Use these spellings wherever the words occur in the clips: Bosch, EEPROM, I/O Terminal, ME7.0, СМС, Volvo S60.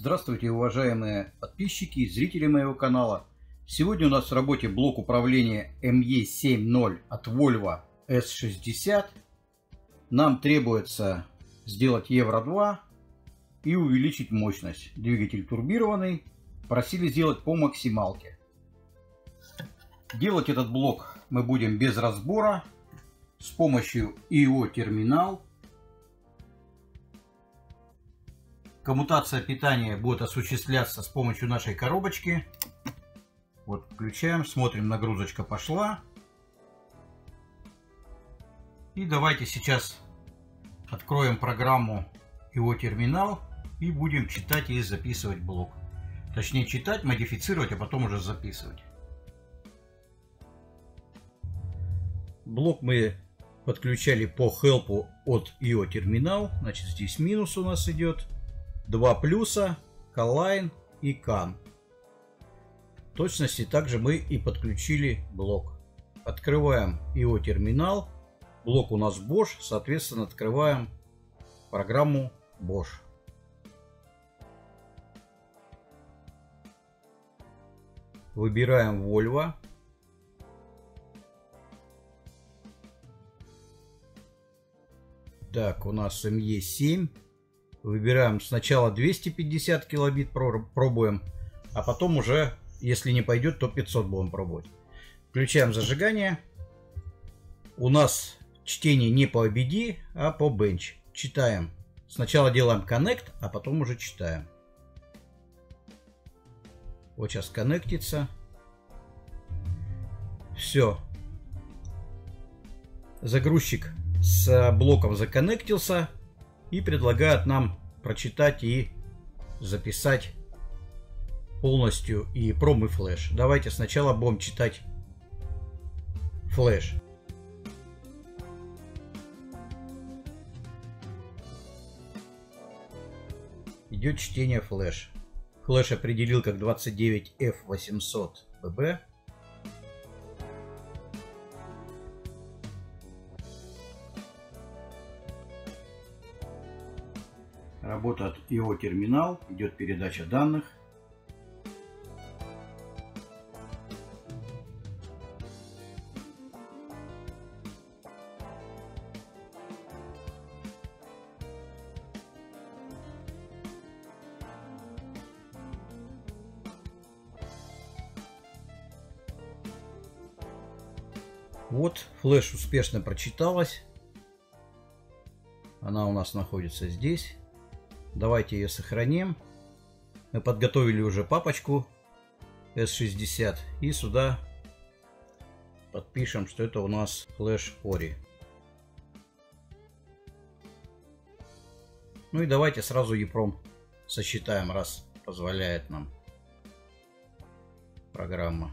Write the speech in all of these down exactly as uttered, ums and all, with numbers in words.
Здравствуйте, уважаемые подписчики и зрители моего канала. Сегодня у нас в работе блок управления эм и семь ноль от Volvo эс шестьдесят. Нам требуется сделать евро два и увеличить мощность. Двигатель турбированный. Просили сделать по максималке. Делать этот блок мы будем без разбора с помощью ай о терминал. Коммутация питания будет осуществляться с помощью нашей коробочки. Вот включаем, смотрим, нагрузочка пошла. И давайте сейчас откроем программу ай о терминал и будем читать и записывать блок. Точнее читать, модифицировать, а потом уже записывать. Блок мы подключали по хелпу от ай о терминал. Значит, здесь минус у нас идет. Два плюса, Коллайн и Кан. В точности также мы и подключили блок. Открываем ай о терминал. Блок у нас Bosch, соответственно, открываем программу Bosch. Выбираем Volvo. Так, у нас эм и семь. Выбираем сначала двести пятьдесят килобит, пробуем, а потом уже, если не пойдет, то пятьсот будем пробовать. Включаем зажигание. У нас чтение не по би ди, а по Bench. Читаем. Сначала делаем Connect, а потом уже читаем. Вот сейчас коннектится. Все. Загрузчик с блоком законнектился. И предлагают нам прочитать и записать полностью и пром, и флеш. Давайте сначала будем читать флеш. Идет чтение флеш. Флеш определил как двадцать девять эф восемьсот бэ бэ. Работа от ай о терминал, идет передача данных. Вот, флеш успешно прочиталась. Она у нас находится здесь. Давайте ее сохраним. Мы подготовили уже папочку эс шестьдесят. И сюда подпишем, что это у нас флеш Ори. Ну и давайте сразу EEPROM сосчитаем, раз позволяет нам программа.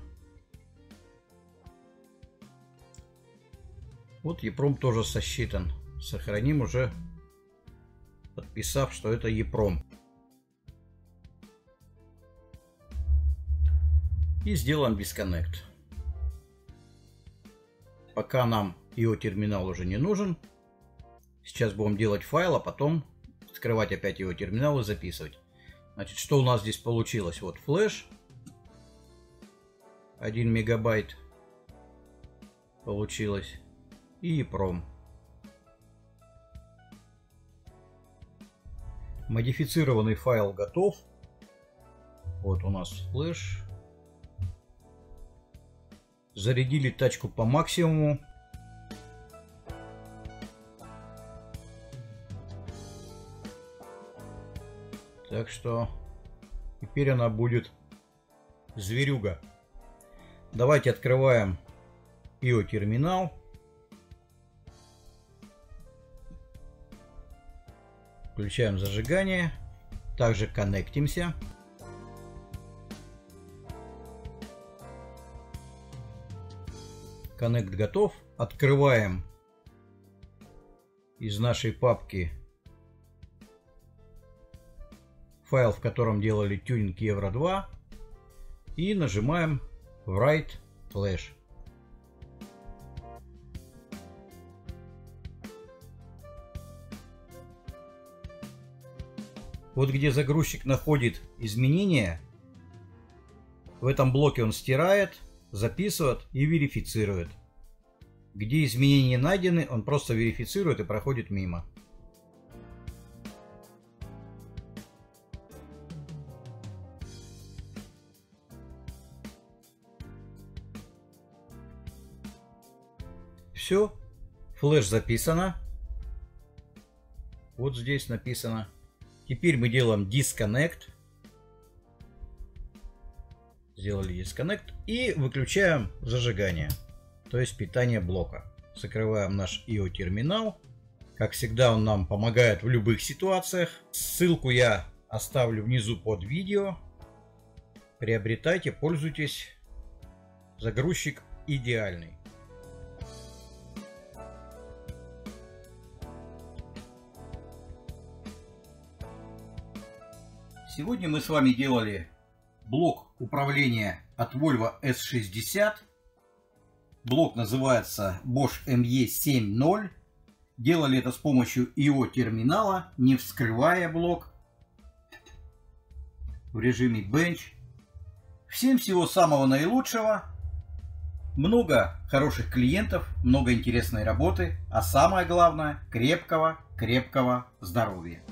Вот EEPROM тоже сосчитан. Сохраним уже, подписав, что это EEPROM. И сделаем disconnect. Пока нам ай о терминал уже не нужен. Сейчас будем делать файл, а потом открывать опять ай о терминал и записывать. Значит, что у нас здесь получилось? Вот флеш. один мегабайт получилось. И EEPROM. Модифицированный файл готов. Вот у нас флеш. Зарядили тачку по максимуму. Так что теперь она будет зверюга. Давайте открываем ай о терминал. Включаем зажигание. Также коннектимся. Коннект готов. Открываем из нашей папки файл, в котором делали тюнинг евро два. И нажимаем Write Flash. Вот где загрузчик находит изменения, в этом блоке он стирает, записывает и верифицирует. Где изменения найдены, он просто верифицирует и проходит мимо. Все, флеш записано. Вот здесь написано. Теперь мы делаем disconnect. Сделали disconnect и выключаем зажигание, то есть питание блока. Закрываем наш I/O терминал. Как всегда, он нам помогает в любых ситуациях. Ссылку я оставлю внизу под видео. Приобретайте, пользуйтесь. Загрузчик идеальный. Сегодня мы с вами делали блок управления от Volvo эс шестьдесят. Блок называется Bosch эм и семь ноль. Делали это с помощью I/O терминала, не вскрывая блок, в режиме Bench. Всем всего самого наилучшего. Много хороших клиентов, много интересной работы, а самое главное, крепкого-крепкого здоровья.